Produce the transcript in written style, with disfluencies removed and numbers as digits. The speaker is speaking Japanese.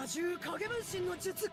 野獣影分身の術。